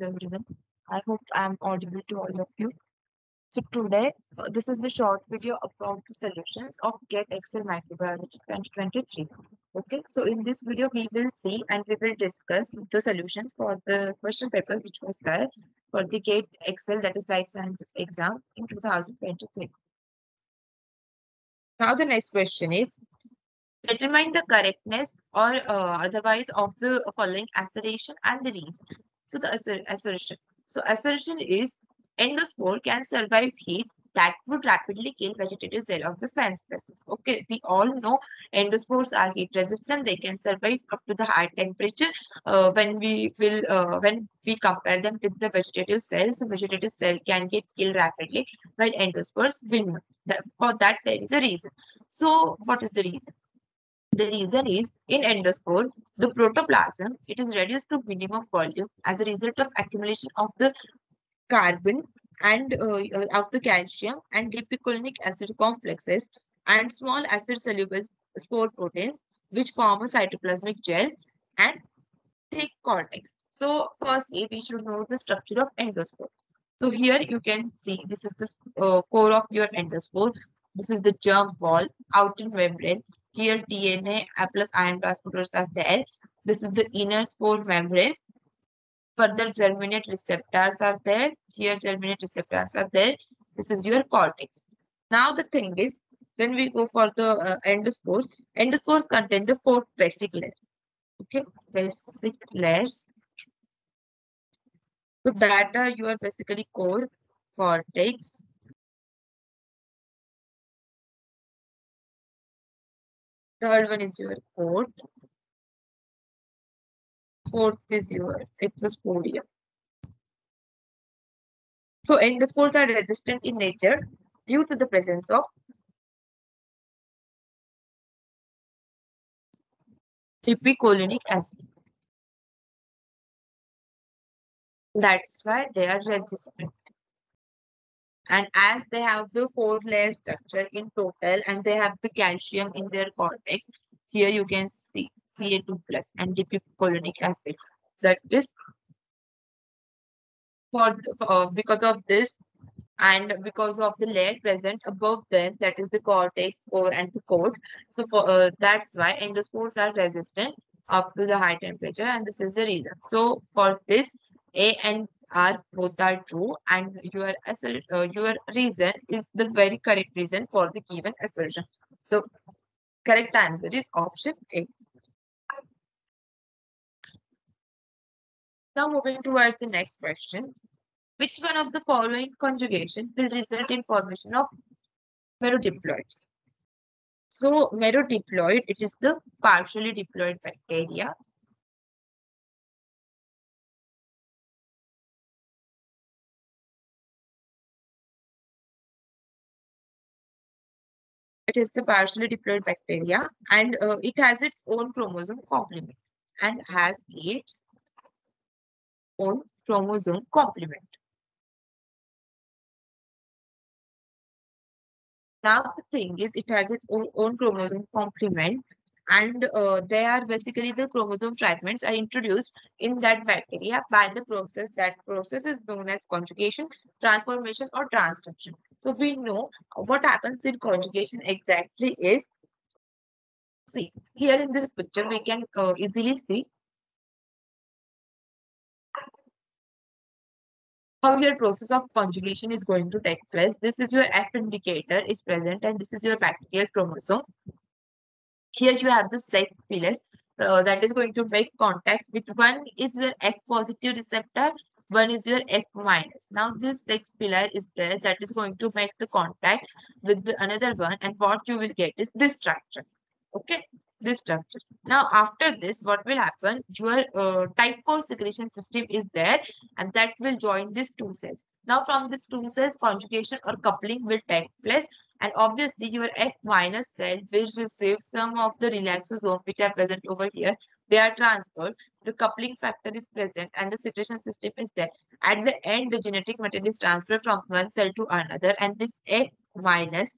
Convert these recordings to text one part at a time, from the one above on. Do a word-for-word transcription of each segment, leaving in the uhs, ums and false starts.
everyone. I hope I'm audible to all of you. So today, uh, this is the short video about the solutions of GATE X L Microbiology twenty twenty-three. Okay, so in this video, we will see and we will discuss the solutions for the question paper which was there for the GATE X L, that is Life Sciences exam in two thousand twenty-three. Now the next question is, determine the correctness or uh, otherwise of the following assertion and the reason. So the assert assertion. So assertion is, endospore can survive heat that would rapidly kill vegetative cell of the plant species. Okay, we all know endospores are heat resistant. They can survive up to the high temperature. Uh, when we will, uh, when we compare them with the vegetative cells, the vegetative cell can get killed rapidly, while endospores will not. That, for that, there is a reason. So, what is the reason? The reason is, in endospore, the protoplasm, it is reduced to minimum volume as a result of accumulation of the carbon and uh, of the calcium and dipicolinic acid complexes and small acid-soluble spore proteins, which form a cytoplasmic gel and thick cortex. So, firstly, we should know the structure of endospore. So, here you can see this is the uh, core of your endospore. This is the germ wall, outer membrane. Here, D N A plus ion transporters are there. This is the inner spore membrane. Further, germinate receptors are there. Here, germinate receptors are there. This is your cortex. Now, the thing is, when we go for the uh, endospores, endospores contain the four basic layers. Okay, basic layers. So, that are your basically core, cortex, third one is your coat, fourth is your exosporium. So endospores are resistant in nature due to the presence of dipicolinic acid. That's why they are resistant. And as they have the four layer structure in total and they have the calcium in their cortex, here you can see C A two plus and dipicolinic acid. That is for, for uh, because of this and because of the layer present above them, that is the cortex, core and the coat. So for uh, that's why endospores are resistant up to the high temperature, and this is the reason. So for this, A and are both are true, and your assert, uh, your reason is the very correct reason for the given assertion. So correct answer is option A. Now moving towards the next question. Which one of the following conjugation will result in formation of merodiploids? So merodiploid, it is the partially diploid bacteria. It is the partially diploid bacteria, and uh, it has its own chromosome complement and has its own chromosome complement. Now the thing is, it has its own, own chromosome complement, and uh, they are basically the chromosome fragments are introduced in that bacteria by the process. That process is known as conjugation, transformation or transcription. So we know what happens in conjugation exactly is, see, here in this picture we can uh, easily see how your process of conjugation is going to take place. This is your F indicator is present, and this is your bacterial chromosome. Here you have the sex pilus uh, that is going to make contact with one is your F positive receptor, one is your F minus. Now this sex pillar is there that is going to make the contact with the another one, and what you will get is this structure. Okay, this structure. Now after this, what will happen? Your uh, type four secretion system is there, and that will join these two cells. Now from these two cells, conjugation or coupling will take place. And obviously, your F minus cell will receive some of the relaxosome which are present over here. They are transferred. The coupling factor is present and the secretion system is there. At the end, the genetic material is transferred from one cell to another. And this F minus,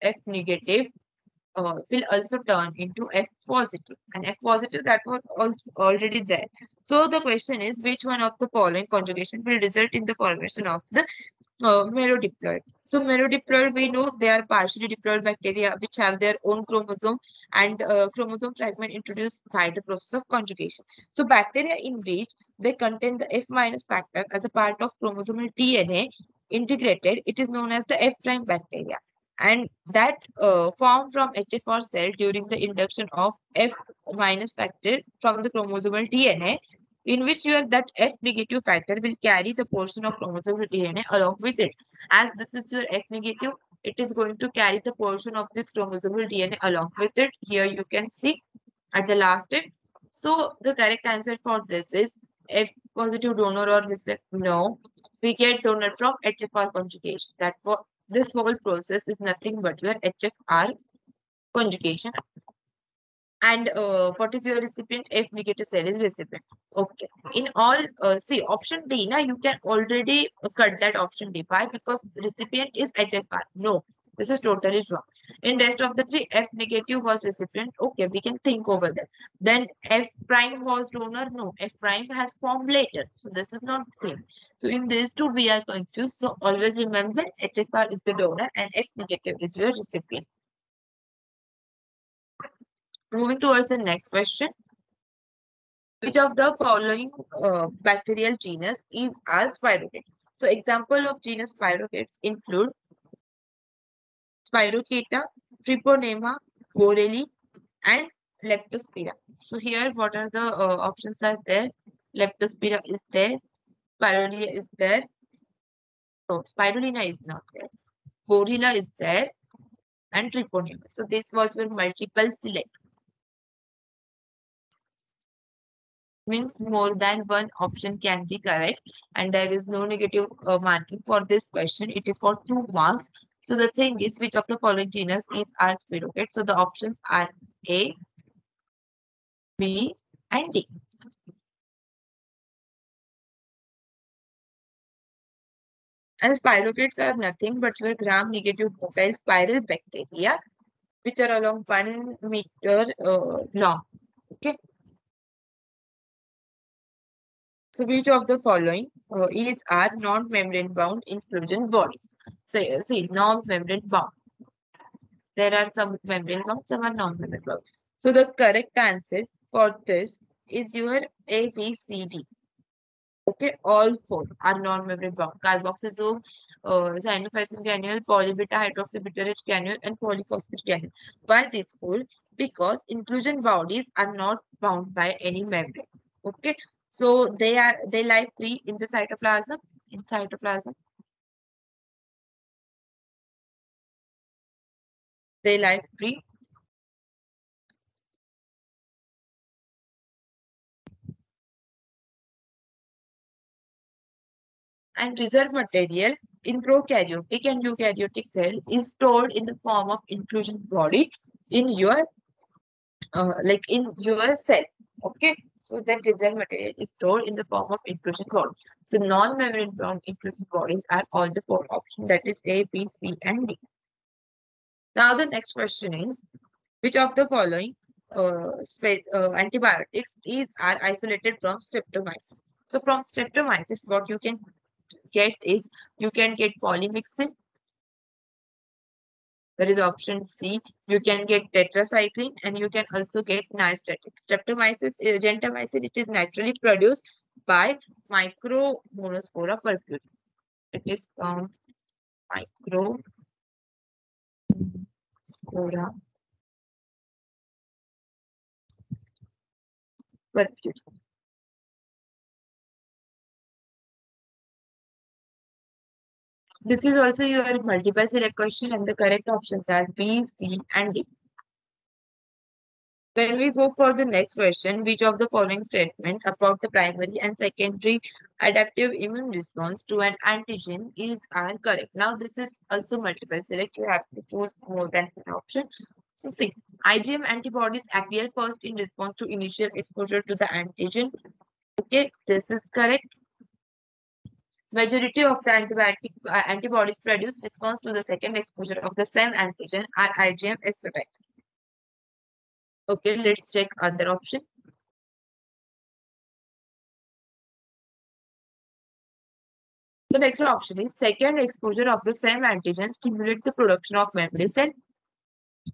F negative uh, will also turn into F positive, and F positive that was also already there. So the question is, which one of the following conjugation will result in the formation of the uh, merodiploid? So merodiploid, we know they are partially diploid bacteria which have their own chromosome and uh, chromosome fragment introduced by the process of conjugation. So bacteria in which they contain the F minus factor as a part of chromosomal D N A integrated, it is known as the F prime bacteria, and that uh, form from H F R cell during the induction of F minus factor from the chromosomal D N A, in which you have that F negative factor will carry the portion of chromosomal D N A along with it. As this is your F negative, it is going to carry the portion of this chromosomal D N A along with it. Here you can see at the last step. So the correct answer for this is F positive donor or receptor. No, we get donor from H F R conjugation. That was This whole process is nothing but your H F R conjugation. And uh, what is your recipient? F negative cell is recipient. Okay. In all, uh, see option D, now you can already cut that option D. Why? Because recipient is H F R. No, this is totally wrong. In rest of the three, F negative was recipient. Okay, we can think over that. Then F prime was donor. No, F prime has formed later. So this is not the same. So in these two, we are confused. So always remember H F R is the donor and F negative is your recipient. Moving towards the next question. Which of the following uh, bacterial genus is a spirochete? So example of genus spirochetes include spirocheta, treponema, borrelia, and leptospira. So here, what are the uh, options are there? Leptospira is there, spirolia is there. So spirulina is not there. Borrelia is there, and treponema. So this was your multiple select. Means more than one option can be correct, and there is no negative uh, marking for this question. It is for two marks. So the thing is, which of the following genus is our spirochete? So the options are A, B, and D. And spirochetes are nothing but your gram-negative motile spiral bacteria, which are along one meter uh, long. Okay. So which of the following uh, is our non-membrane bound inclusion bodies? So, see, non-membrane bound. There are some membrane bound, some are non-membrane bound. So the correct answer for this is your A, B, C, D. Okay, all four are non-membrane bound. Carboxyzo, uh, cyanophycin granule, polybeta hydroxybutyrate granule, and polyphosphate granule. Why these four? Because inclusion bodies are not bound by any membrane. Okay. So they are they lie free in the cytoplasm, in cytoplasm. They lie free. And reserve material in prokaryotic and eukaryotic cell is stored in the form of inclusion body in your uh, like in your cell. Okay. So that reserve material is stored in the form of inclusion body. So non-membrane bound inclusion bodies are all the four options, that is A, B, C, and D. Now the next question is, which of the following uh, uh, antibiotics is are isolated from streptomyces? So from streptomyces, what you can get is you can get polymyxin. That is option C. You can get tetracycline and you can also get nystatin. Streptomyces, uh, gentamicin, it is naturally produced by Micromonospora purpurea. It is found um, Micromonospora purpurea. This is also your multiple select question, and the correct options are B, C, and D. When we go for the next question, which of the following statement about the primary and secondary adaptive immune response to an antigen is are correct? Now, this is also multiple select. You have to choose more than one option. So, see, IgM antibodies appear first in response to initial exposure to the antigen. Okay, this is correct. Majority of the antibiotic uh, antibodies produced response to the second exposure of the same antigen are IgM acetyl. Okay, let's check other option. The next option is second exposure of the same antigen stimulates the production of memory cell.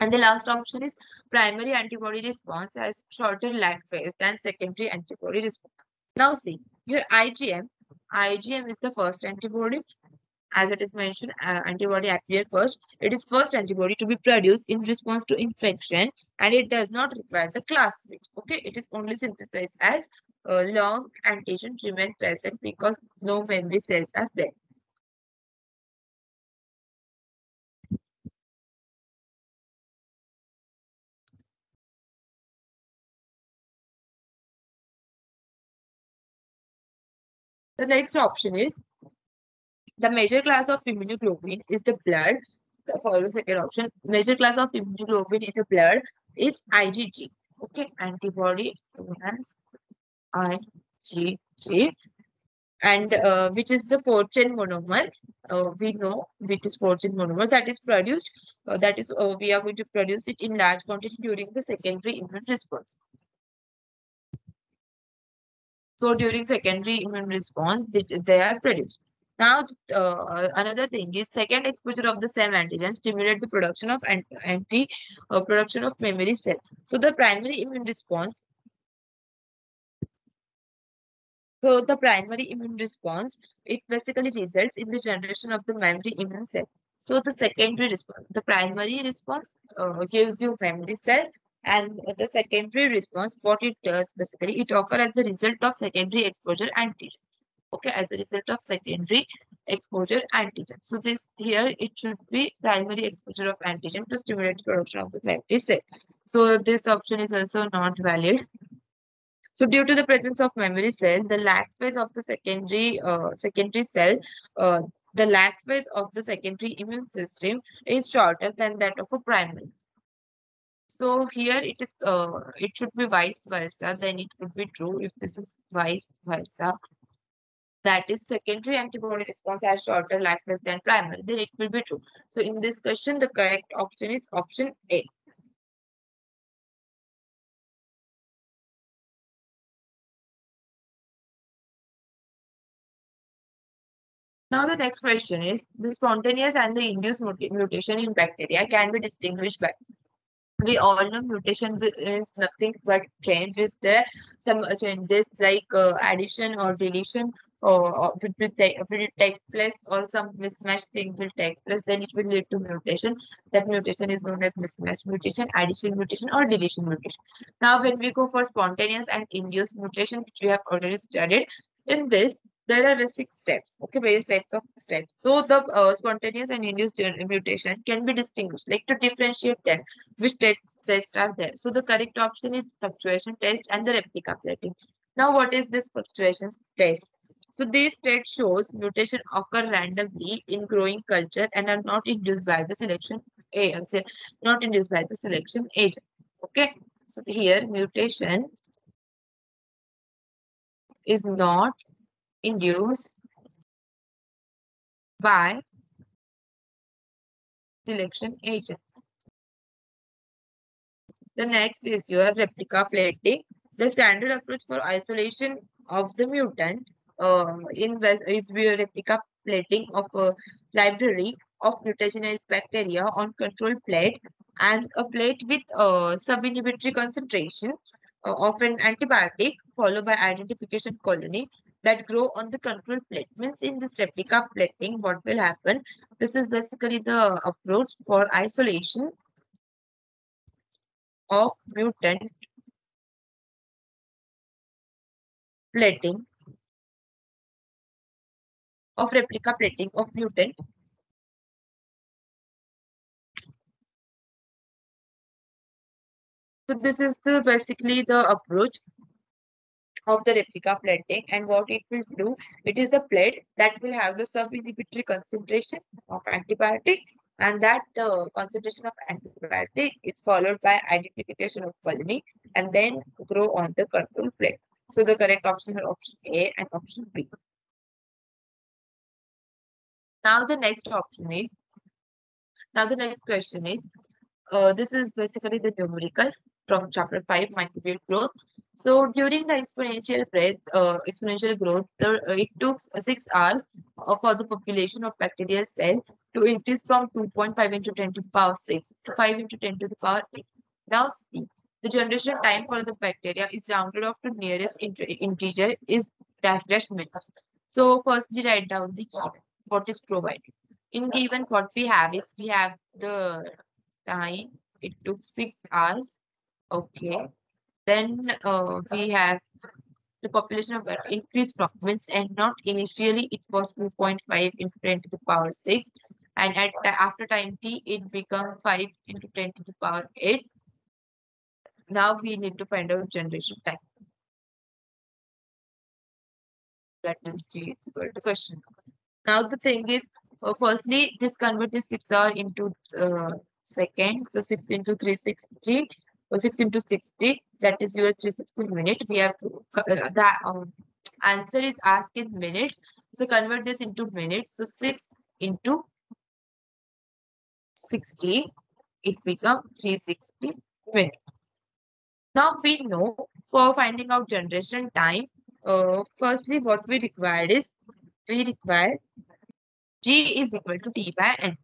And the last option is primary antibody response has shorter lag phase than secondary antibody response. Now see, your IgM. IgM is the first antibody. As it is mentioned, uh, antibody appear first. It is first antibody to be produced in response to infection, and it does not require the class switch. Okay, it is only synthesized as uh, long antigen remain present because no memory cells are there. The next option is the major class of immunoglobin is the blood. For the second option, major class of immunoglobin in the blood is IgG. Okay, antibody enhanced IgG, and uh, which is the fourth chain monomer. Uh, we know which is fourth chain monomer that is produced. Uh, that is, uh, we are going to produce it in large quantity during the secondary immune response. So during secondary immune response, they, they are produced. Now, uh, another thing is second exposure of the same antigen stimulate the production of anti, anti uh, production of memory cell. So the primary immune response. So the primary immune response, it basically results in the generation of the memory immune cell. So the secondary response, the primary response uh, gives you memory cell, and the secondary response, what it does basically, it occurs as the result of secondary exposure antigen. Okay, as a result of secondary exposure antigen. So this here, it should be primary exposure of antigen to stimulate production of the memory cell. So this option is also not valid. So due to the presence of memory cell, the lag phase of the secondary uh, secondary cell, uh, the lag phase of the secondary immune system is shorter than that of a primary. So here it is. Uh, it should be vice versa. Then it would be true if this is vice versa. That is, secondary antibody response has shorter lag phase than primary, then it will be true. So in this question, the correct option is option A. Now the next question is, the spontaneous and the induced mutation in bacteria can be distinguished by. We all know mutation is nothing but change. Is there some changes like uh, addition or deletion, or, or will, will, take, will take place, or some mismatch thing will take place, then it will lead to mutation. That mutation is known as mismatch mutation, addition mutation, or deletion mutation. Now, when we go for spontaneous and induced mutation, which we have already studied, in this, there are six steps, okay, various types of steps. So the uh, spontaneous and induced mutation can be distinguished, like to differentiate them, which tests test are there. So the correct option is fluctuation test and the replica plating. Now, what is this fluctuation test? So this test shows mutation occur randomly in growing culture and are not induced by the selection agent, not induced by the selection agent. Okay, so here mutation is not induced by selection agent. The next is your replica plating. The standard approach for isolation of the mutant uh, in is via replica plating of a library of mutationized bacteria on control plate and a plate with uh, subinhibitory concentration uh, of an antibiotic followed by identification colony that grow on the control plate. Means in this replica plating, what will happen? This is basically the approach for isolation of mutant plating, of replica plating of mutant . So this is the basically the approach of the replica plating, and what it will do, it is the plate that will have the subinhibitory concentration of antibiotic, and that uh, concentration of antibiotic is followed by identification of colony and then grow on the control plate. So the correct option are option A and option B. Now the next option is, now the next question is, uh, this is basically the numerical. from chapter five, microbial growth. So during the exponential growth, uh, exponential growth, the, uh, it took six hours uh, for the population of bacterial cell to increase from two point five into ten to the power six to five into ten to the power eight. Now see, the generation time for the bacteria is rounded off to nearest integer is dash dash minutes. So firstly, write down the given, what is provided. In given, what we have is we have the time. It took six hours. Okay. Then uh, we have the population of increased from means, and not initially it was two point five into ten to the power six, and at after time t it become five into ten to the power eight. Now we need to find out generation time. That is G is equal to question. Now the thing is, uh, firstly this converted six hour into uh, seconds, so six into three sixty. So six into sixty, that is your three hundred sixty minute. We have to, uh, the um, answer is asked in minutes. So convert this into minutes. So six into sixty, it becomes three hundred sixty minutes. Now we know for finding out generation time, uh, firstly what we require is, we require G is equal to T by N.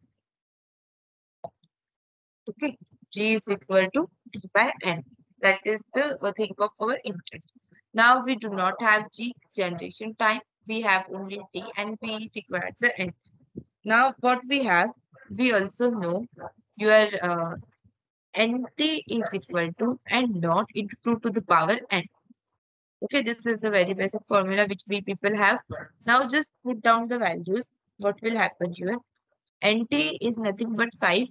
Okay, G is equal to T by N. That is the thing of our interest. Now we do not have G generation time. We have only T and we require the N. Now what we have, we also know your uh, Nt is equal to N naught into two to the power N. Okay, this is the very basic formula which we people have. Now just put down the values. What will happen here? Nt is nothing but five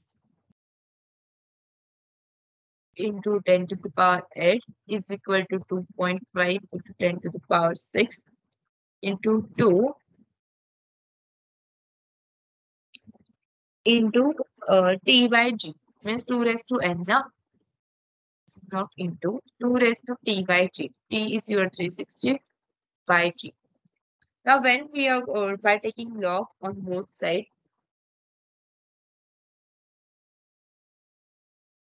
into ten to the power eight is equal to two point five into ten to the power six into two into uh, T by G, means two raised to N now, not into two raised to T by G. T is your three hundred sixty by G. Now when we are uh, by taking log on both sides,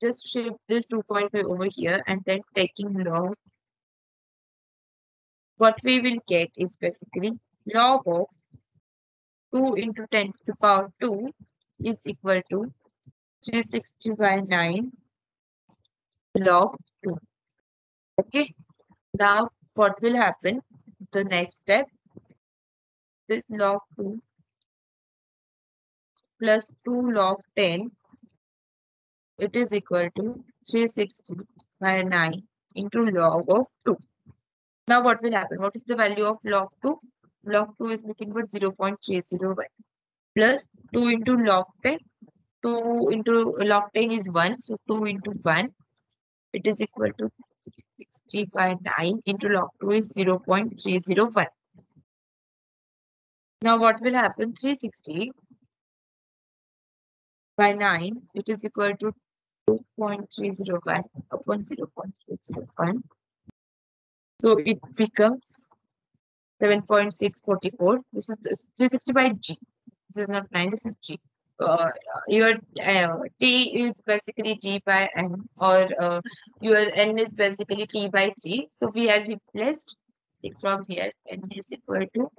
just shift this two point five over here and then taking log, what we will get is basically log of two into ten to the power two is equal to three hundred sixty by nine log two. Okay, now what will happen? The next step, this log two plus two log ten, it is equal to three hundred sixty by nine into log of two. Now what will happen? What is the value of log two? Log two is nothing but zero point three zero one plus two into log ten. two into log ten is one. So two into one, it is equal to three hundred sixty by nine into log two is zero point three zero one. Now what will happen? three hundred sixty by nine, it is equal to two point three zero one upon zero point three zero one. So it becomes seven point six four four. This is three hundred sixty by G. This is not nine, this is G. Uh, your uh, T is basically G by N, or uh, your N is basically T by G. So we have replaced it from here. N is equal to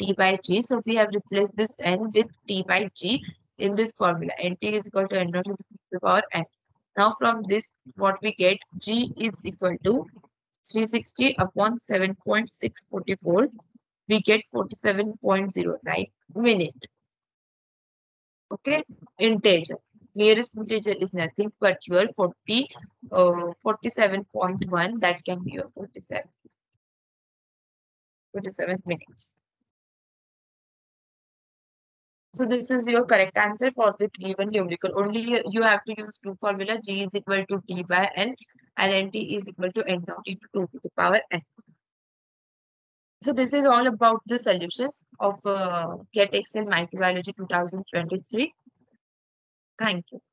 T by G. So we have replaced this N with T by G. In this formula, Nt is equal to N naught into two to the power N. Now from this, what we get, G is equal to three hundred sixty upon seven point six four four. We get forty-seven point zero nine minute. Okay, integer. Nearest integer is nothing but your forty, uh, forty-seven point one. That can be your forty-seven, forty-seven minutes. So this is your correct answer for the given numerical. Only you have to use two formula. G is equal to T by N and Nt is equal to N naught into two to the power N. So this is all about the solutions of uh, GATE X L Microbiology twenty twenty-three. Thank you.